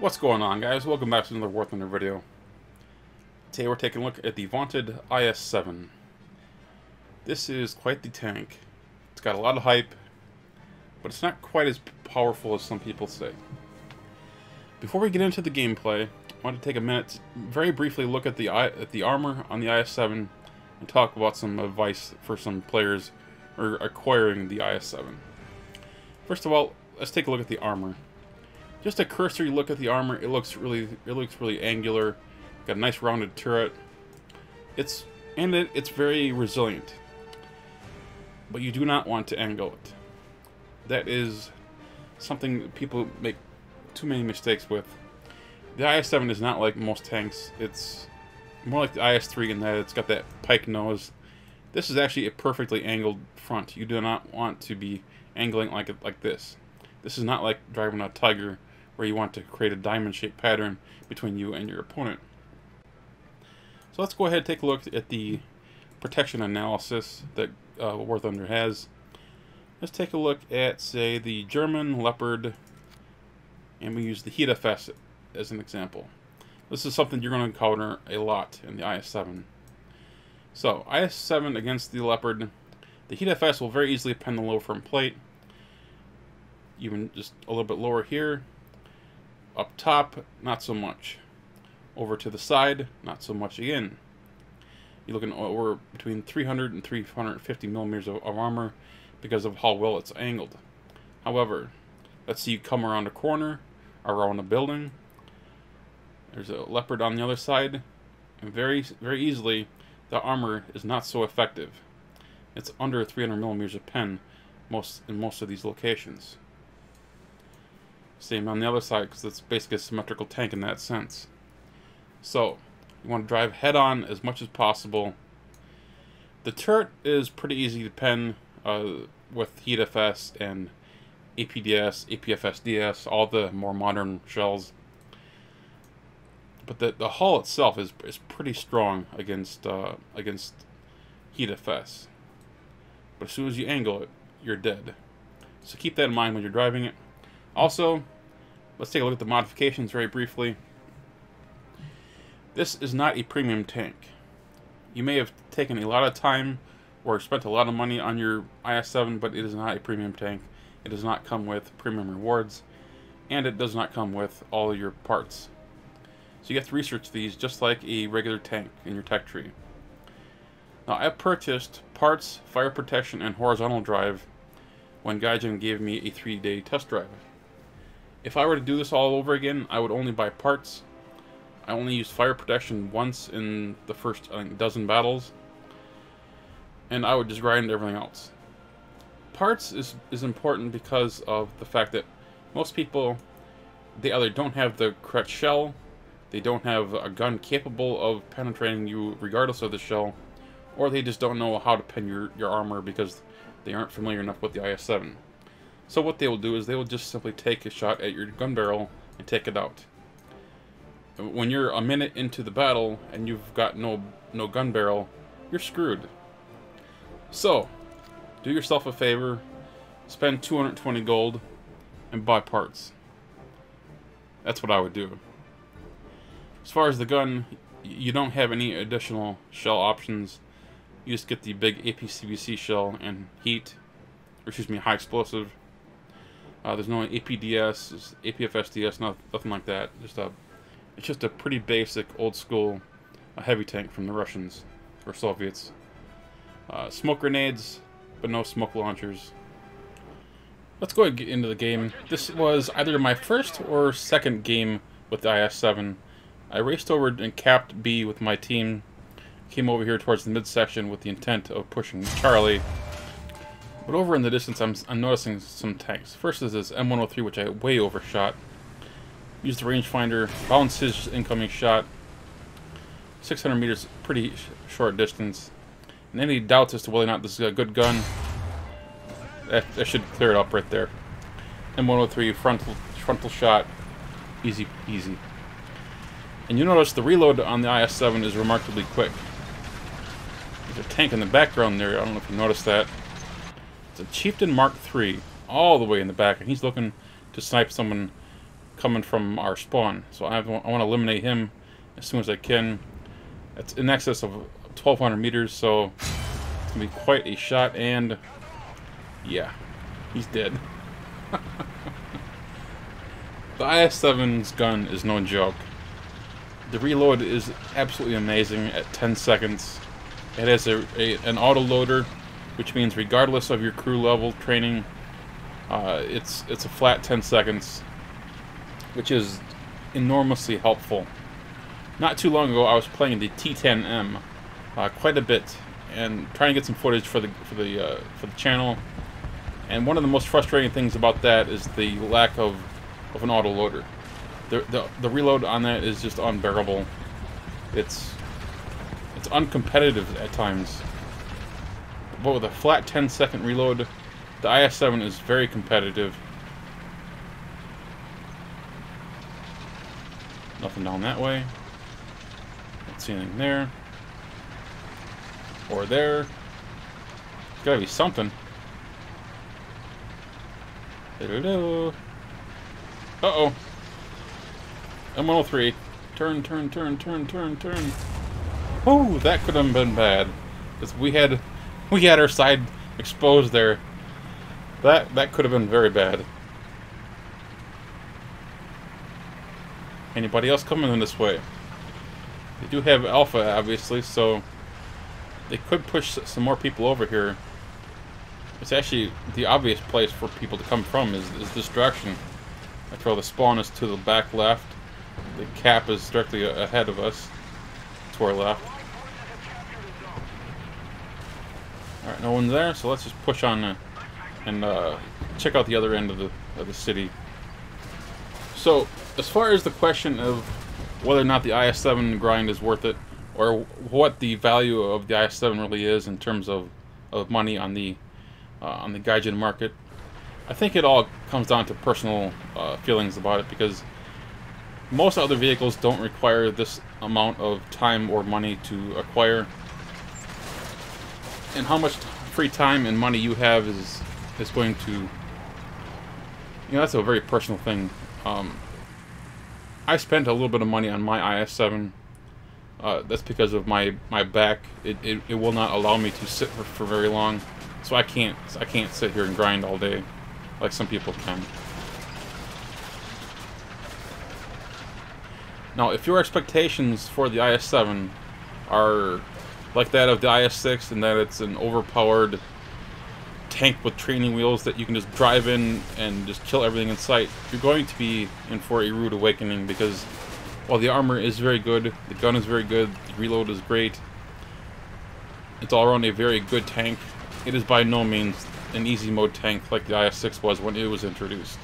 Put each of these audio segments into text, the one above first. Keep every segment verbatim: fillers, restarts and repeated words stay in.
What's going on, guys? Welcome back to another War Thunder video. Today we're taking a look at the vaunted I S seven. This is quite the tank. It's got a lot of hype, but it's not quite as powerful as some people say. Before we get into the gameplay, I want to take a minute to very briefly look at the at the armor on the I S seven and talk about some advice for some players or acquiring the I S seven. First of all, let's take a look at the armor. Just a cursory look at the armor, it looks really, it looks really angular. Got a nice rounded turret. It's and it, it's very resilient. But you do not want to angle it. That is something that people make too many mistakes with. The I S seven is not like most tanks. It's more like the I S three in that it's got that pike nose. This is actually a perfectly angled front. You do not want to be angling like it like this. This is not like driving a Tiger, where you want to create a diamond-shaped pattern between you and your opponent. So let's go ahead and take a look at the protection analysis that uh, War Thunder has. Let's take a look at, say, the German Leopard, and we use the Heat F S as an example. This is something you're going to encounter a lot in the I S seven. So, I S seven against the Leopard, the Heat F S will very easily pin the low front plate, even just a little bit lower here. Up top, not so much. Over to the side, not so much again. You're looking over between three hundred and three hundred fifty millimeters of, of armor because of how well it's angled. However, let's see you come around a corner, around a building. There's a Leopard on the other side, and very, very easily, the armor is not so effective. It's under three hundred millimeters of pen most in most of these locations. Same on the other side, because it's basically a symmetrical tank in that sense. So, you want to drive head-on as much as possible. The turret is pretty easy to pen uh, with Heat F S and A P D S, A P F S D S, all the more modern shells. But the, the hull itself is, is pretty strong against, uh, against Heat F S. But as soon as you angle it, you're dead. So keep that in mind when you're driving it. Also, let's take a look at the modifications very briefly. This is not a premium tank. You may have taken a lot of time or spent a lot of money on your I S seven, but it is not a premium tank. It does not come with premium rewards, and it does not come with all of your parts. So you have to research these just like a regular tank in your tech tree. Now, I purchased parts, fire protection, and horizontal drive when Gaijin gave me a three-day test drive. If I were to do this all over again, I would only buy parts. I only used fire protection once in the first I think, dozen battles, and I would just grind everything else. Parts is, is important because of the fact that most people, they either don't have the correct shell, they don't have a gun capable of penetrating you regardless of the shell, or they just don't know how to pin your, your armor because they aren't familiar enough with the I S seven. So what they will do is they will just simply take a shot at your gun barrel and take it out. When you're a minute into the battle and you've got no no gun barrel, you're screwed. So, do yourself a favor, spend two hundred twenty gold and buy parts. That's what I would do. As far as the gun, you don't have any additional shell options. You just get the big A P C B C shell and heat, or excuse me, high explosive. Uh, there's no A P D S, A P F S D S, not, nothing like that. Just a, it's just a pretty basic, old school, a heavy tank from the Russians or Soviets. Uh, smoke grenades, but no smoke launchers. Let's go ahead and get into the game. This was either my first or second game with the I S seven. I raced over and capped B with my team. Came over here towards the midsection with the intent of pushing Charlie. But over in the distance, I'm, I'm noticing some tanks. First is this M one oh three, which I way overshot. Used the rangefinder, bounced his incoming shot. six hundred meters, pretty sh short distance. And any doubts as to whether or not this is a good gun, that, that should clear it up right there. M one oh three, frontal, frontal shot, easy, easy. And you notice the reload on the I S seven is remarkably quick. There's a tank in the background there, I don't know if you noticed that. It's a Chieftain Mark three, all the way in the back, and he's looking to snipe someone coming from our spawn. So I, have, I want to eliminate him as soon as I can. It's in excess of twelve hundred meters, so it's going to be quite a shot, and yeah, he's dead. The I S seven's gun is no joke. The reload is absolutely amazing at ten seconds. It has a, a, an autoloader, which means regardless of your crew level training, uh, it's, it's a flat ten seconds, which is enormously helpful. Not too long ago, I was playing the T ten M uh, quite a bit and trying to get some footage for the for the uh, for the channel. And one of the most frustrating things about that is the lack of of an autoloader. The, the the reload on that is just unbearable. It's it's uncompetitive at times. But with a flat ten second reload, the I S seven is very competitive. Nothing down that way. See anything there or there? There's gotta be something. Hello. Uh oh. M one oh three. Turn, turn, turn, turn, turn, turn. Oh, that could have been bad. Cause we had, we had our side exposed there. That that could have been very bad. Anybody else coming in this way? They do have Alpha, obviously, so they could push some more people over here. It's actually the obvious place for people to come from is, is this direction. That's where the spawn is, to the back left. The cap is directly ahead of us, to our left. Alright, no one's there, so let's just push on and uh, check out the other end of the, of the city. So, as far as the question of whether or not the I S seven grind is worth it, or what the value of the I S seven really is in terms of, of money on the uh, on the Gaijin market, I think it all comes down to personal uh, feelings about it, because most other vehicles don't require this amount of time or money to acquire, and how much free time and money you have is is going to, you know, that's a very personal thing. Um, I spent a little bit of money on my I S seven. Uh, that's because of my my back. It, it it will not allow me to sit for, for very long, so I can't I can't sit here and grind all day, like some people can. Now, if your expectations for the I S seven are like that of the I S six, and that it's an overpowered tank with training wheels that you can just drive in and just kill everything in sight, you're going to be in for a rude awakening, because while the armor is very good, the gun is very good, the reload is great, it's all around a very good tank, it is by no means an easy mode tank like the I S six was when it was introduced.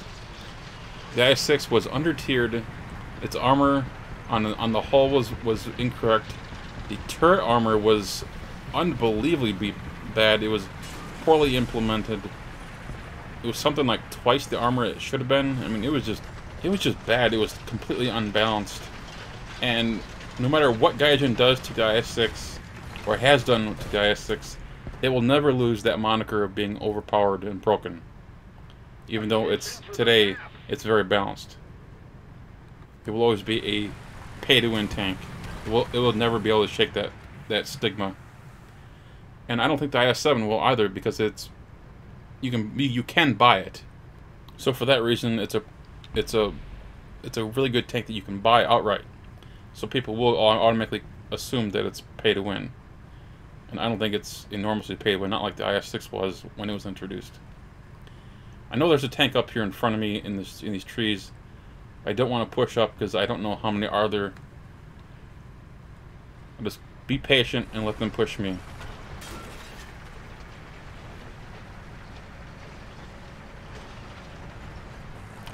The I S six was under-tiered, its armor on the, on the hull was, was incorrect, the turret armor was unbelievably bad, it was poorly implemented. It was something like twice the armor it should have been. I mean, it was just, it was just bad. It was completely unbalanced. And no matter what Gaijin does to the I S six, or has done to the I S six, they will never lose that moniker of being overpowered and broken. Even though it's today, it's very balanced. It will always be a pay-to-win tank. It will, it will never be able to shake that that stigma. And I don't think the I S seven will either, because it's you can you can buy it. So for that reason, it's a it's a it's a really good tank that you can buy outright. So people will automatically assume that it's pay to win, and I don't think it's enormously pay to win. Not like the I S six was when it was introduced. I know there's a tank up here in front of me in this in these trees. I don't want to push up because I don't know how many are there. I'll just be patient and let them push me.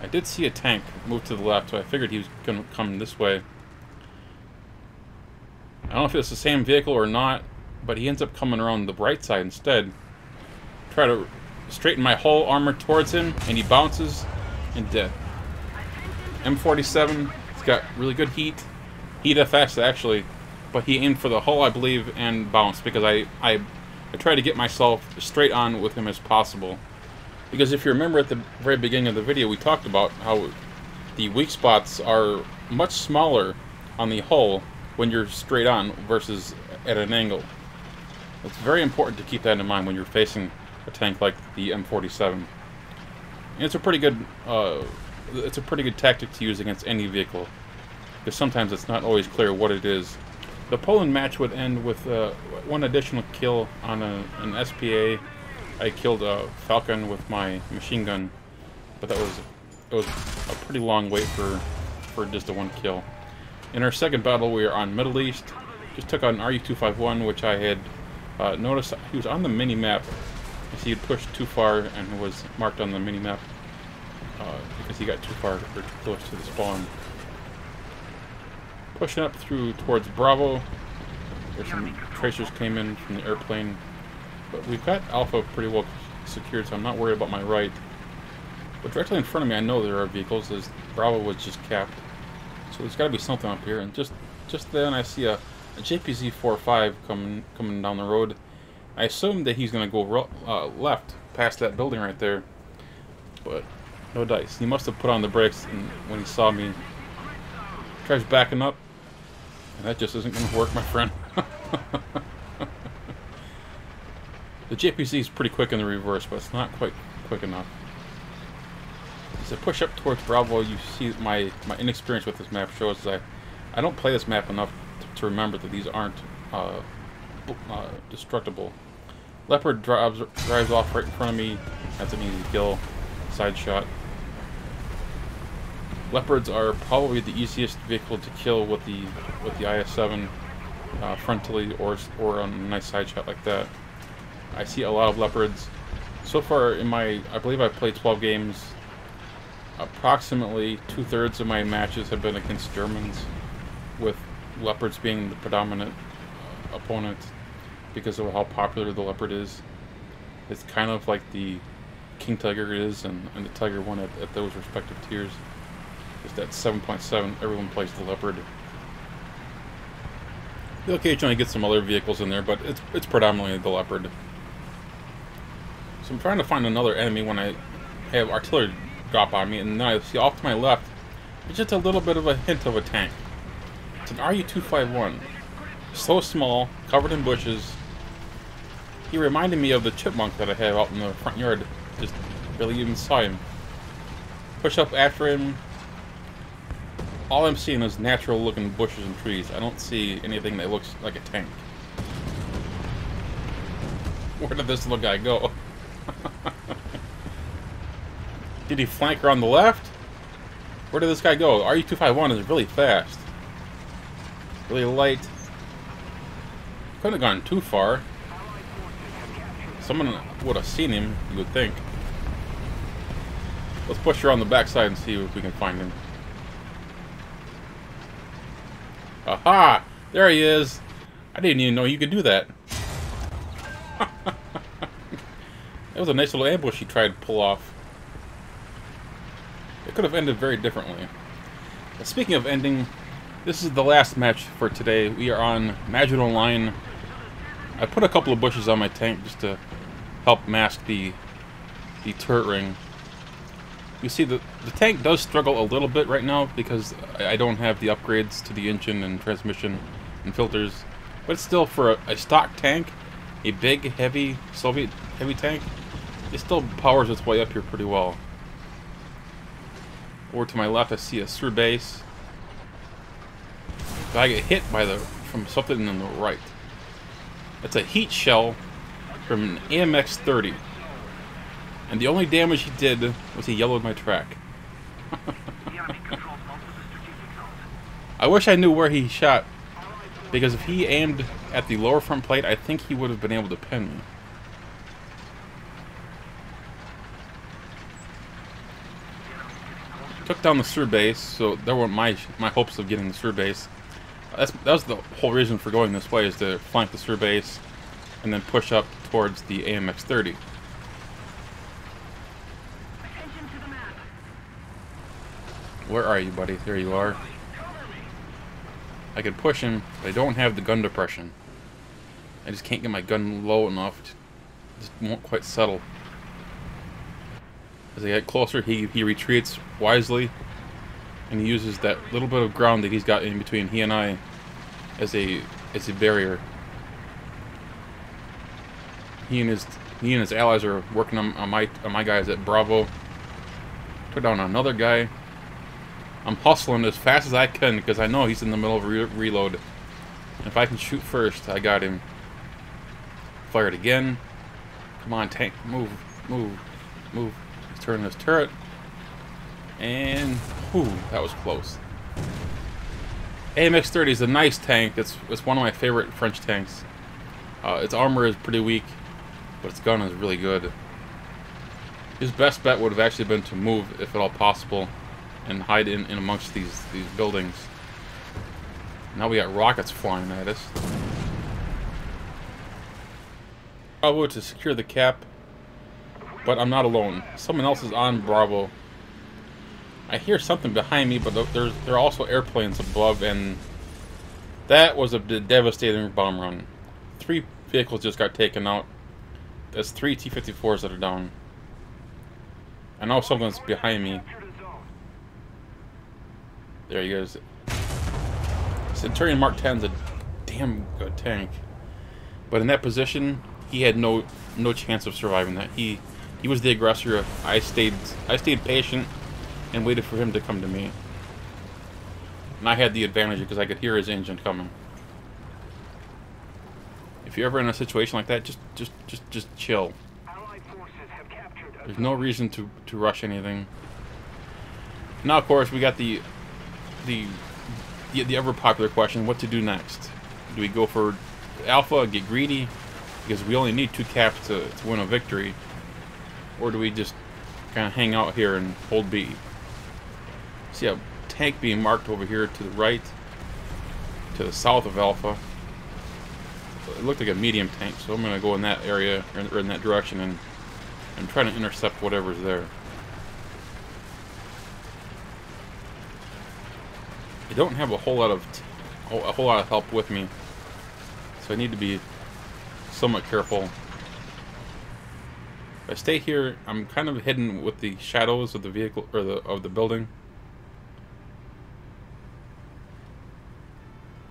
I did see a tank move to the left, so I figured he was going to come this way. I don't know if it's the same vehicle or not, but he ends up coming around the right side instead. Try to straighten my hull armor towards him, and he bounces, and dead. M forty-seven, it's got really good heat. Heat F S, actually. But he aimed for the hull, I believe, and bounced, because I, I, I tried to get myself straight on with him as possible. Because if you remember at the very beginning of the video, we talked about how the weak spots are much smaller on the hull when you're straight on versus at an angle. It's very important to keep that in mind when you're facing a tank like the M forty-seven. And it's a pretty good uh, it's a pretty good tactic to use against any vehicle, because sometimes it's not always clear what it is. The Poland match would end with uh, one additional kill on a, an S P A. I killed a Falcon with my machine gun, but that was it was a pretty long wait for for just a one kill. In our second battle, we are on Middle East. Just took out an R U two fifty-one, which I had uh, noticed he was on the mini map. Because he had pushed too far and was marked on the mini map uh, because he got too far or too close to the spawn. Pushing up through towards Bravo. There's some tracers came in from the airplane. But we've got Alpha pretty well secured, so I'm not worried about my right. But directly in front of me, I know there are vehicles, as Bravo was just capped. So there's got to be something up here. And just just then, I see a, a J P Z forty-five coming coming down the road. I assume that he's going to go uh, left past that building right there. But no dice. He must have put on the brakes and when he saw me. Tries backing up. And that just isn't going to work, my friend. The J P Z is pretty quick in the reverse, but it's not quite quick enough. As I push up towards Bravo, you see my, my inexperience with this map shows that I, I don't play this map enough to, to remember that these aren't uh, uh, destructible. Leopard drives, drives off right in front of me. That's an easy kill. Side shot. Leopards are probably the easiest vehicle to kill with the with the I S seven uh, frontally or, or on a nice side shot like that. I see a lot of Leopards. So far in my, I believe I played twelve games, approximately two-thirds of my matches have been against Germans, with Leopards being the predominant uh, opponent because of how popular the Leopard is. It's kind of like the King Tiger is and, and the Tiger one at, at those respective tiers. Just at seven point seven, everyone plays the Leopard. You'll occasionally get some other vehicles in there, but it's, it's predominantly the Leopard. So I'm trying to find another enemy when I have artillery drop on me, and then I see off to my left, it's just a little bit of a hint of a tank. It's an R U two fifty-one. So small, covered in bushes. He reminded me of the chipmunk that I have out in the front yard. Just barely even saw him. Push up after him. All I'm seeing is natural looking bushes and trees. I don't see anything that looks like a tank. Where did this little guy go? Did he flank her on the left? Where did this guy go? R U two fifty-one is really fast. Really light. Couldn't have gone too far. Someone would have seen him, you would think. Let's push her on the backside and see if we can find him. Aha! There he is! I didn't even know you could do that. That was a nice little ambush he tried to pull off. It could have ended very differently. But speaking of ending, this is the last match for today. We are on Maginot Line. I put a couple of bushes on my tank just to help mask the, the turret ring. You see, the, the tank does struggle a little bit right now because I don't have the upgrades to the engine and transmission and filters. But still, for a, a stock tank, a big, heavy, Soviet heavy tank, it still powers its way up here pretty well. Over to my left, I see a StuG base. But I get hit by the from something on the right. It's a heat shell from an A M X thirty. And the only damage he did was he yellowed my track. I wish I knew where he shot, because if he aimed at the lower front plate, I think he would have been able to pin me. Took down the StuG base, so there weren't my my hopes of getting the StuG base. That's, that was the whole reason for going this way, is to flank the StuG base and then push up towards the A M X thirty. Where are you, buddy? There you are. I can push him, but I don't have the gun depression. I just can't get my gun low enough. It just won't quite settle. As I get closer, he, he retreats wisely. and he uses that little bit of ground that he's got in between he and I as a as a barrier. He and his he and his allies are working on, on my on my guys at Bravo. Put down another guy. I'm hustling as fast as I can because I know he's in the middle of re reload. If I can shoot first, I got him. Fired again. Come on, tank, move, move, move. He's turning his turret. And, whew, that was close. A M X thirty is a nice tank. It's, it's one of my favorite French tanks. Uh, its armor is pretty weak, but its gun is really good. His best bet would have actually been to move, if at all possible, and hide in, in amongst these, these buildings. Now we got rockets flying at us. Bravo to secure the cap, but I'm not alone. Someone else is on Bravo. I hear something behind me, but there's, there are also airplanes above, and that was a devastating bomb run. Three vehicles just got taken out. That's three T fifty-fours that are down. I know something's behind me. There he goes. Centurion Mark ten's a damn good tank, but in that position, he had no no chance of surviving that. He he was the aggressor. I stayed I stayed patient and waited for him to come to me, and I had the advantage because I could hear his engine coming. If you're ever in a situation like that, just just just just chill. There's no reason to to rush anything. Now, of course, we got the the. The, the ever popular question, what to do next? Do we go for Alpha, get greedy, because we only need two caps to, to win a victory, or do we just kind of hang out here and hold B? See a tank being marked over here to the right, to the south of Alpha. It looked like a medium tank, so I'm going to go in that area, or in that direction, and, and try to intercept whatever's there. I don't have a whole lot of t a whole lot of help with me, so I need to be somewhat careful. If I stay here, I'm kind of hidden with the shadows of the vehicle or the of the building.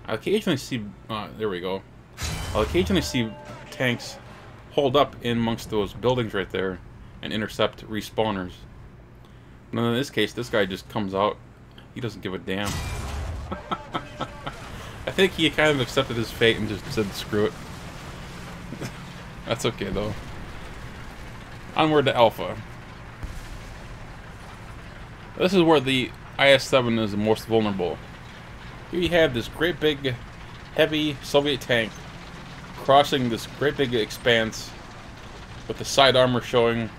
I occasionally see uh, there we go. I'll occasionally see tanks hold up in amongst those buildings right there and intercept respawners. Now in this case, this guy just comes out. He doesn't give a damn. I think he kind of accepted his fate and just said, screw it. That's okay, though. Onward to Alpha. This is where the I S seven is the most vulnerable. Here you have this great big, heavy Soviet tank crossing this great big expanse with the side armor showing.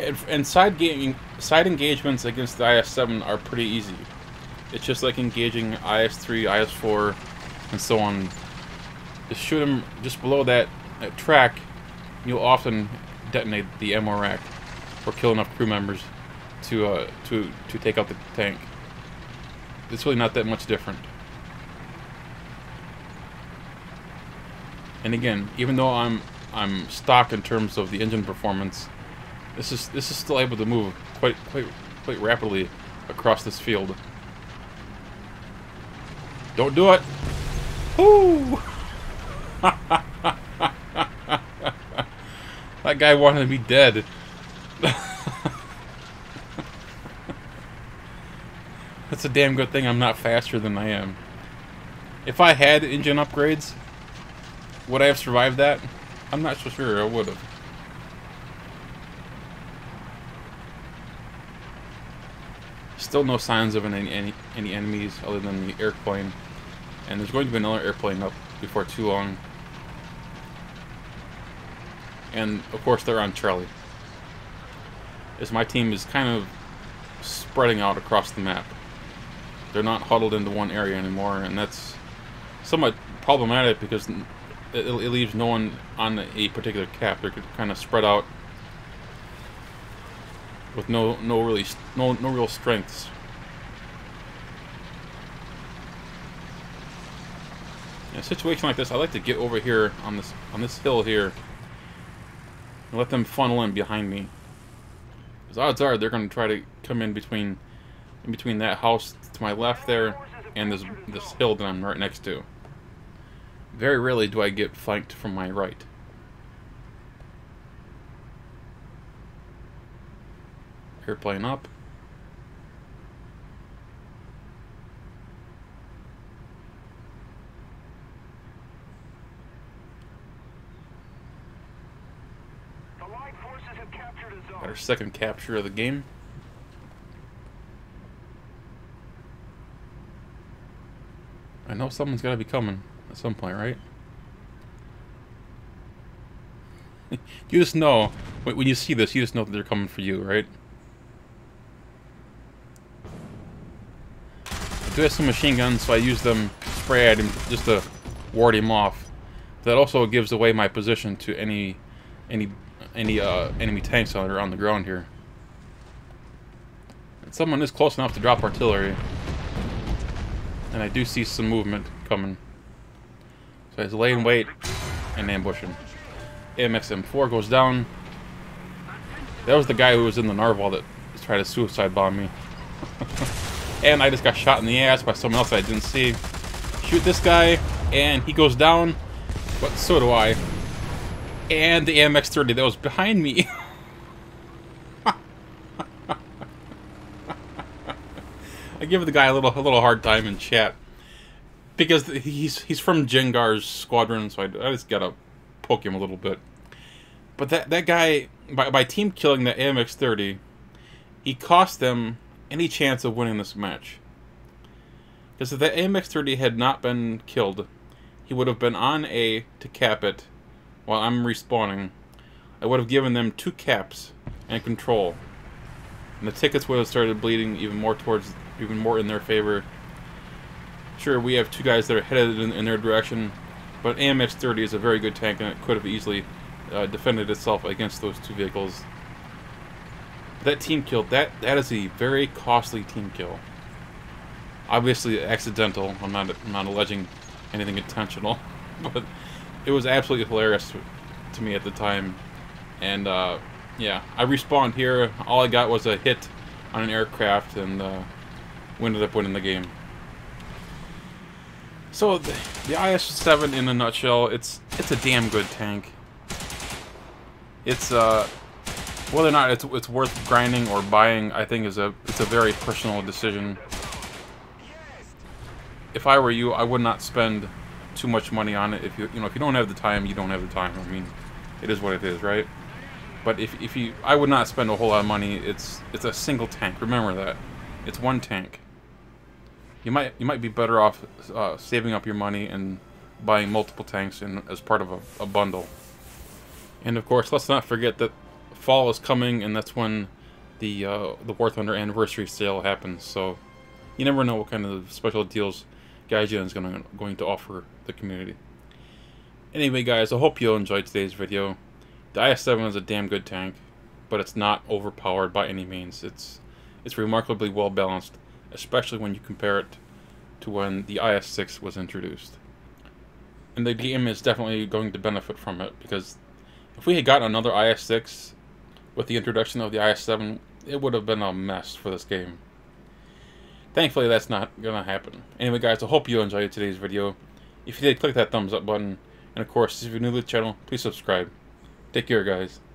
And, and side, game, side engagements against the I S seven are pretty easy. It's just like engaging I S three, I S four, and so on. Just shoot them just below that, that track, you'll often detonate the M O rack or kill enough crew members to, uh, to, to take out the tank. It's really not that much different. And again, even though I'm, I'm stocked in terms of the engine performance, This is this is still able to move quite quite quite rapidly across this field. Don't do it. Woo! That guy wanted to be dead. That's a damn good thing I'm not faster than I am. If I had engine upgrades, would I have survived that? I'm not so sure I would have. Still no signs of any, any any enemies other than the airplane, and there's going to be another airplane up before too long. And of course they're on Charlie, as my team is kind of spreading out across the map. They're not huddled into one area anymore, and that's somewhat problematic because it, it leaves no one on a particular cap. They're kind of spread out with no no really no no real strengths. In a situation like this, I like to get over here on this on this hill here and let them funnel in behind me. Because odds are they're going to try to come in between in between that house to my left there and this this hill that I'm right next to. Very rarely do I get flanked from my right. Airplane up. Got our second capture of the game. I know someone's got to be coming at some point, right? You just know, when you see this, you just know that they're coming for you, right? I do have some machine guns, so I use them spray at him just to ward him off. That also gives away my position to any any any uh, enemy tanks that are on the ground here. And someone is close enough to drop artillery. And I do see some movement coming. So I just lay in wait and ambush him. A M X M four goes down. That was the guy who was in the narwhal that tried to suicide bomb me. And I just got shot in the ass by someone else I didn't see. Shoot this guy, and he goes down. But so do I. And the A M X thirty that was behind me. I give the guy a little a little hard time in chat because he's he's from Jengar's squadron, so I, I just gotta poke him a little bit. But that that guy by by team killing the A M X thirty, he cost them any chance of winning this match. Because if the A M X thirty had not been killed, he would have been on A to cap it while I'm respawning. I would have given them two caps and control, and the tickets would have started bleeding even more towards. Even more in their favor. Sure, we have two guys that are headed in, in their direction, but A M X thirty is a very good tank, and it could have easily uh, defended itself against those two vehicles. That team kill, that that is a very costly team kill. Obviously accidental. I'm not I'm not alleging anything intentional, but it was absolutely hilarious to me at the time. And uh, yeah, I respawned here. All I got was a hit on an aircraft, and. Uh, We ended up winning the game. So the, the I S seven, in a nutshell, it's it's a damn good tank. It's uh, whether or not it's it's worth grinding or buying, I think is a it's a very personal decision. If I were you, I would not spend too much money on it. If you you know if you don't have the time, you don't have the time. I mean, it is what it is, right? But if if you, I would not spend a whole lot of money. It's it's a single tank. Remember that. It's one tank. You might you might be better off uh, saving up your money and buying multiple tanks in, as part of a, a bundle. And of course, let's not forget that fall is coming, and that's when the uh, the War Thunder anniversary sale happens. So you never know what kind of special deals Gaijin is going going to offer the community. Anyway, guys, I hope you enjoyed today's video. The I S seven is a damn good tank, but it's not overpowered by any means. It's It's remarkably well balanced, especially when you compare it to when the I S six was introduced. And the game is definitely going to benefit from it, because if we had gotten another I S six with the introduction of the I S seven, it would have been a mess for this game. Thankfully, that's not going to happen. Anyway, guys, I hope you enjoyed today's video. If you did, click that thumbs up button. And of course, if you're new to the channel, please subscribe. Take care, guys.